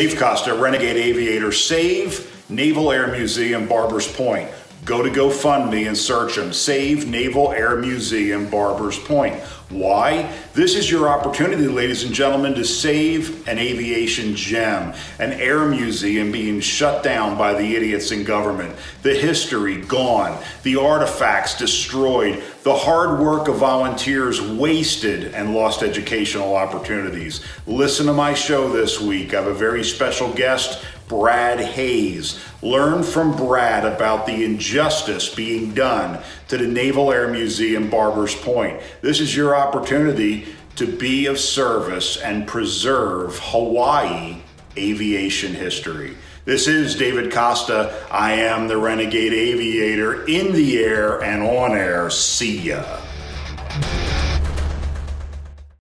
Dave Costa, Renegade Aviator, save Naval Air Museum Barber's Point. Go to GoFundMe and search them. Save Naval Air Museum Barber's Point. Why? This is your opportunity, ladies and gentlemen, to save an aviation gem, an air museum being shut down by the idiots in government, the history gone, the artifacts destroyed, the hard work of volunteers wasted, and lost educational opportunities. Listen to my show this week. I have a very special guest, Brad Hayes. Learn from Brad about the injustice being done to the Naval Air Museum Barber's Point. This is your opportunity to be of service and preserve Hawaii aviation history. This is David Costa. I am the Renegade Aviator, in the air and on air. See ya.